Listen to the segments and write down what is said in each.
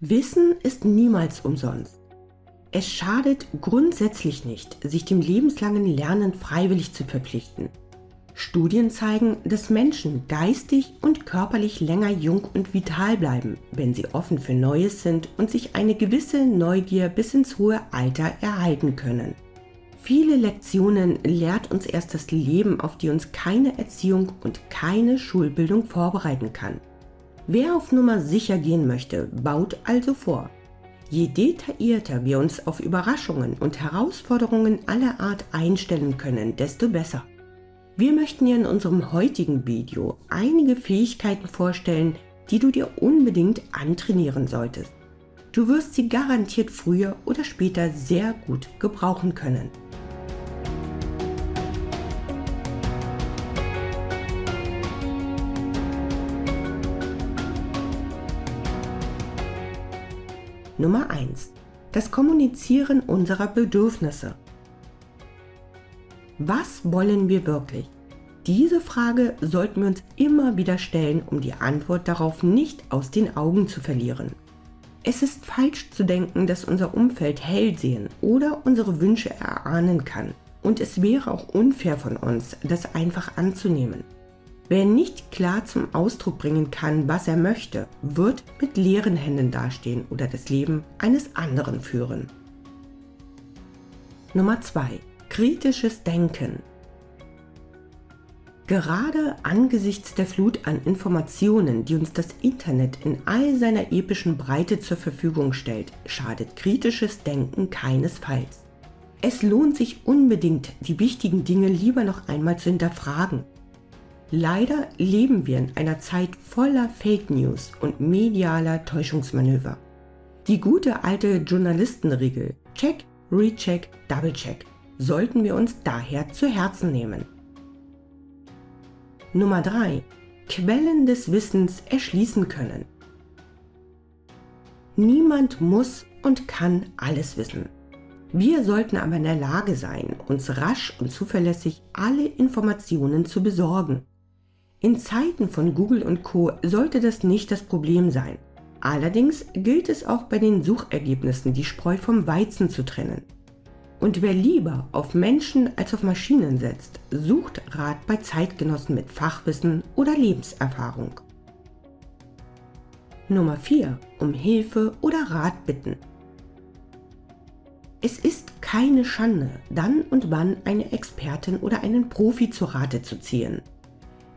Wissen ist niemals umsonst. Es schadet grundsätzlich nicht, sich dem lebenslangen Lernen freiwillig zu verpflichten. Studien zeigen, dass Menschen geistig und körperlich länger jung und vital bleiben, wenn sie offen für Neues sind und sich eine gewisse Neugier bis ins hohe Alter erhalten können. Viele Lektionen lehrt uns erst das Leben, auf die uns keine Erziehung und keine Schulbildung vorbereiten kann. Wer auf Nummer sicher gehen möchte, baut also vor. Je detaillierter wir uns auf Überraschungen und Herausforderungen aller Art einstellen können, desto besser. Wir möchten dir in unserem heutigen Video einige Fähigkeiten vorstellen, die du dir unbedingt antrainieren solltest. Du wirst sie garantiert früher oder später sehr gut gebrauchen können. Nummer 1. Das Kommunizieren unserer Bedürfnisse. Was wollen wir wirklich? Diese Frage sollten wir uns immer wieder stellen, um die Antwort darauf nicht aus den Augen zu verlieren. Es ist falsch zu denken, dass unser Umfeld hell sehen oder unsere Wünsche erahnen kann. Und es wäre auch unfair von uns, das einfach anzunehmen. Wer nicht klar zum Ausdruck bringen kann, was er möchte, wird mit leeren Händen dastehen oder das Leben eines anderen führen. Nummer 2. Kritisches Denken. Gerade angesichts der Flut an Informationen, die uns das Internet in all seiner epischen Breite zur Verfügung stellt, schadet kritisches Denken keinesfalls. Es lohnt sich unbedingt, die wichtigen Dinge lieber noch einmal zu hinterfragen. Leider leben wir in einer Zeit voller Fake News und medialer Täuschungsmanöver. Die gute alte Journalistenregel Check, Recheck, Doublecheck sollten wir uns daher zu Herzen nehmen. Nummer 3. Quellen des Wissens erschließen können. Niemand muss und kann alles wissen. Wir sollten aber in der Lage sein, uns rasch und zuverlässig alle Informationen zu besorgen. In Zeiten von Google und Co. sollte das nicht das Problem sein. Allerdings gilt es auch bei den Suchergebnissen, die Spreu vom Weizen zu trennen. Und wer lieber auf Menschen als auf Maschinen setzt, sucht Rat bei Zeitgenossen mit Fachwissen oder Lebenserfahrung. Nummer 4. Um Hilfe oder Rat bitten. Es ist keine Schande, dann und wann eine Expertin oder einen Profi zu Rate zu ziehen.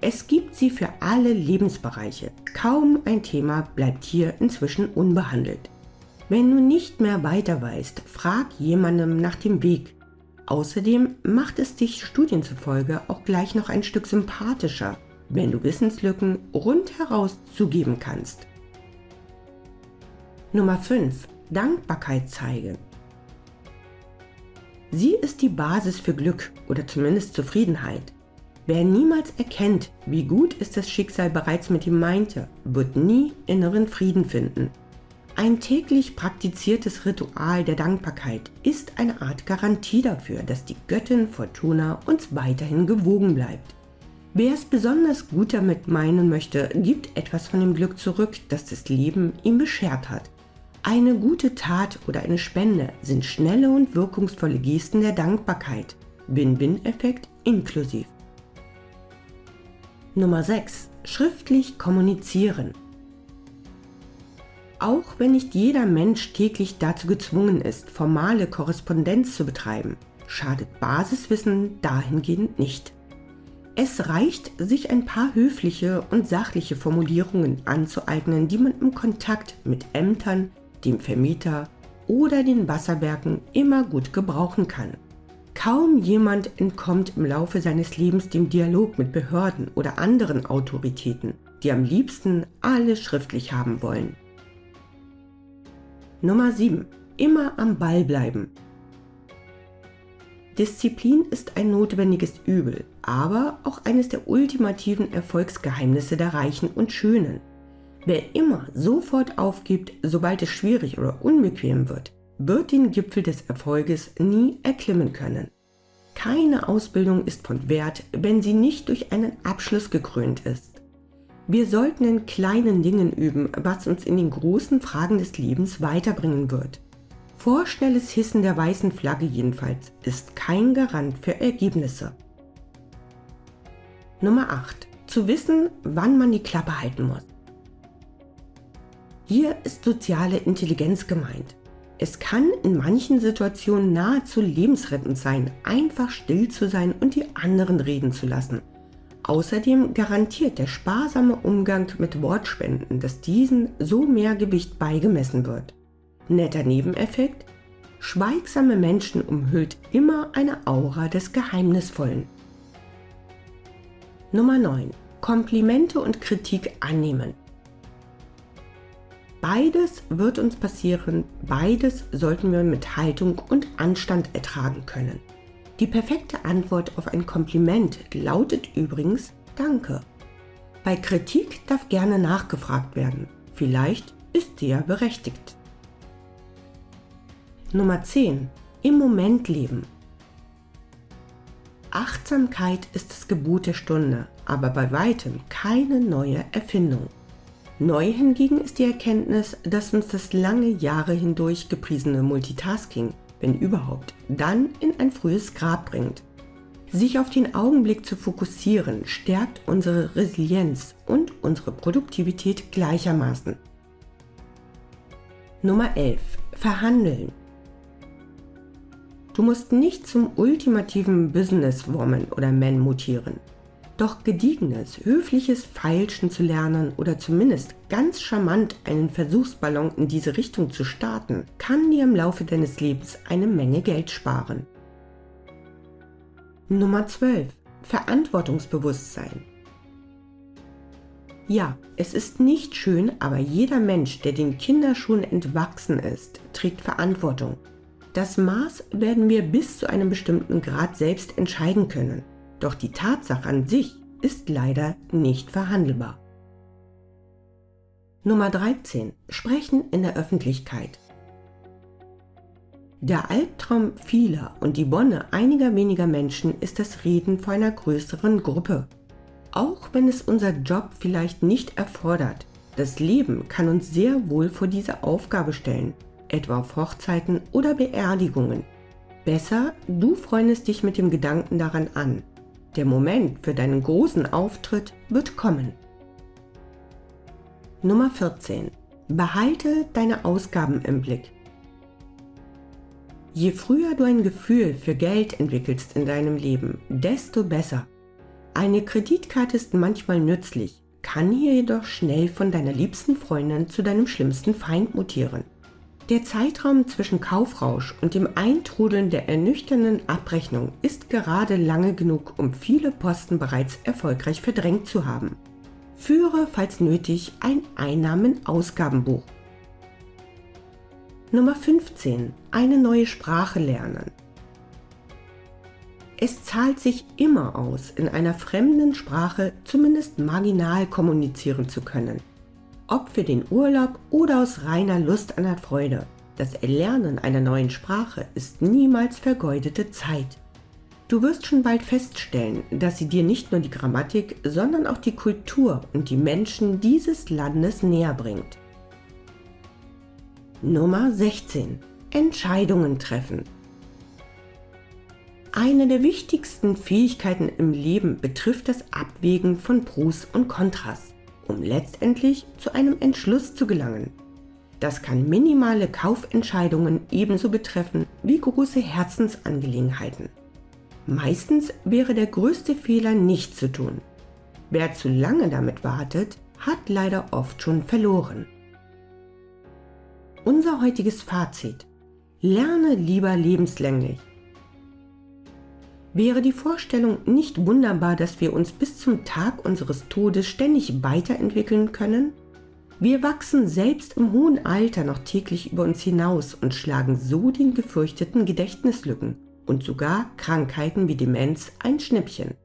Es gibt sie für alle Lebensbereiche. Kaum ein Thema bleibt hier inzwischen unbehandelt. Wenn du nicht mehr weiter weißt, frag jemandem nach dem Weg. Außerdem macht es dich Studien zufolge auch gleich noch ein Stück sympathischer, wenn du Wissenslücken rundheraus zugeben kannst. Nummer 5. Dankbarkeit zeigen. Sie ist die Basis für Glück oder zumindest Zufriedenheit. Wer niemals erkennt, wie gut es das Schicksal bereits mit ihm meinte, wird nie inneren Frieden finden. Ein täglich praktiziertes Ritual der Dankbarkeit ist eine Art Garantie dafür, dass die Göttin Fortuna uns weiterhin gewogen bleibt. Wer es besonders gut damit meinen möchte, gibt etwas von dem Glück zurück, das das Leben ihm beschert hat. Eine gute Tat oder eine Spende sind schnelle und wirkungsvolle Gesten der Dankbarkeit. Win-Win-Effekt inklusiv. Nummer 6. Schriftlich kommunizieren. Auch wenn nicht jeder Mensch täglich dazu gezwungen ist, formale Korrespondenz zu betreiben, schadet Basiswissen dahingehend nicht. Es reicht, sich ein paar höfliche und sachliche Formulierungen anzueignen, die man im Kontakt mit Ämtern, dem Vermieter oder den Wasserwerken immer gut gebrauchen kann. Kaum jemand entkommt im Laufe seines Lebens dem Dialog mit Behörden oder anderen Autoritäten, die am liebsten alles schriftlich haben wollen. Nummer 7. Immer am Ball bleiben. Disziplin ist ein notwendiges Übel, aber auch eines der ultimativen Erfolgsgeheimnisse der Reichen und Schönen. Wer immer sofort aufgibt, sobald es schwierig oder unbequem wird, wird den Gipfel des Erfolges nie erklimmen können. Keine Ausbildung ist von Wert, wenn sie nicht durch einen Abschluss gekrönt ist. Wir sollten in kleinen Dingen üben, was uns in den großen Fragen des Lebens weiterbringen wird. Vorschnelles Hissen der weißen Flagge jedenfalls ist kein Garant für Ergebnisse. Nummer 8. Zu wissen, wann man die Klappe halten muss. Hier ist soziale Intelligenz gemeint. Es kann in manchen Situationen nahezu lebensrettend sein, einfach still zu sein und die anderen reden zu lassen. Außerdem garantiert der sparsame Umgang mit Wortspenden, dass diesen so mehr Gewicht beigemessen wird. Netter Nebeneffekt: Schweigsame Menschen umhüllt immer eine Aura des Geheimnisvollen. Nummer 9. Komplimente und Kritik annehmen. Beides wird uns passieren, beides sollten wir mit Haltung und Anstand ertragen können. Die perfekte Antwort auf ein Kompliment lautet übrigens Danke. Bei Kritik darf gerne nachgefragt werden. Vielleicht ist sie ja berechtigt. Nummer 10. Im Moment leben. Achtsamkeit ist das Gebot der Stunde, aber bei weitem keine neue Erfindung. Neu hingegen ist die Erkenntnis, dass uns das lange Jahre hindurch gepriesene Multitasking, wenn überhaupt, dann in ein frühes Grab bringt. Sich auf den Augenblick zu fokussieren, stärkt unsere Resilienz und unsere Produktivität gleichermaßen. Nummer 11. Verhandeln. Du musst nicht zum ultimativen Businesswoman oder Man mutieren. Doch gediegenes, höfliches Feilschen zu lernen oder zumindest ganz charmant einen Versuchsballon in diese Richtung zu starten, kann dir im Laufe deines Lebens eine Menge Geld sparen. Nummer 12. Verantwortungsbewusstsein. Ja, es ist nicht schön, aber jeder Mensch, der den Kinderschuhen entwachsen ist, trägt Verantwortung. Das Maß werden wir bis zu einem bestimmten Grad selbst entscheiden können. Doch die Tatsache an sich ist leider nicht verhandelbar. Nummer 13. Sprechen in der Öffentlichkeit. Der Albtraum vieler und die Wonne einiger weniger Menschen ist das Reden vor einer größeren Gruppe. Auch wenn es unser Job vielleicht nicht erfordert, das Leben kann uns sehr wohl vor diese Aufgabe stellen, etwa auf Hochzeiten oder Beerdigungen. Besser, du freundest dich mit dem Gedanken daran an. Der Moment für deinen großen Auftritt wird kommen. Nummer 14. Behalte deine Ausgaben im Blick. Je früher du ein Gefühl für Geld entwickelst in deinem Leben, desto besser. Eine Kreditkarte ist manchmal nützlich, kann hier jedoch schnell von deiner liebsten Freundin zu deinem schlimmsten Feind mutieren. Der Zeitraum zwischen Kaufrausch und dem Eintrudeln der ernüchternden Abrechnung ist gerade lange genug, um viele Posten bereits erfolgreich verdrängt zu haben. Führe, falls nötig, ein Einnahmen-Ausgabenbuch. Nummer 15. Eine neue Sprache lernen. Es zahlt sich immer aus, in einer fremden Sprache zumindest marginal kommunizieren zu können. Ob für den Urlaub oder aus reiner Lust an der Freude, das Erlernen einer neuen Sprache ist niemals vergeudete Zeit. Du wirst schon bald feststellen, dass sie dir nicht nur die Grammatik, sondern auch die Kultur und die Menschen dieses Landes näher bringt. Nummer 16. Entscheidungen treffen. Eine der wichtigsten Fähigkeiten im Leben betrifft das Abwägen von Pros und Kontras, um letztendlich zu einem Entschluss zu gelangen. Das kann minimale Kaufentscheidungen ebenso betreffen wie große Herzensangelegenheiten. Meistens wäre der größte Fehler, nichts zu tun. Wer zu lange damit wartet, hat leider oft schon verloren. Unser heutiges Fazit: Lerne lieber lebenslänglich. Wäre die Vorstellung nicht wunderbar, dass wir uns bis zum Tag unseres Todes ständig weiterentwickeln können? Wir wachsen selbst im hohen Alter noch täglich über uns hinaus und schlagen so den gefürchteten Gedächtnislücken und sogar Krankheiten wie Demenz ein Schnippchen.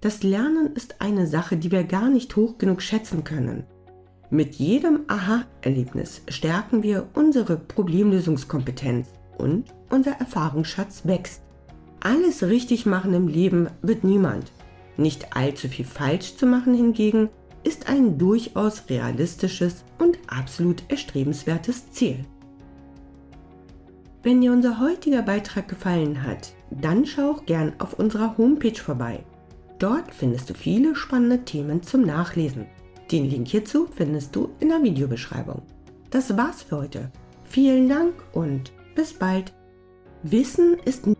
Das Lernen ist eine Sache, die wir gar nicht hoch genug schätzen können. Mit jedem Aha-Erlebnis stärken wir unsere Problemlösungskompetenz und unser Erfahrungsschatz wächst. Alles richtig machen im Leben wird niemand. Nicht allzu viel falsch zu machen hingegen ist ein durchaus realistisches und absolut erstrebenswertes Ziel. Wenn dir unser heutiger Beitrag gefallen hat, dann schau auch gern auf unserer Homepage vorbei. Dort findest du viele spannende Themen zum Nachlesen. Den Link hierzu findest du in der Videobeschreibung. Das war's für heute. Vielen Dank und bis bald. Wissen ist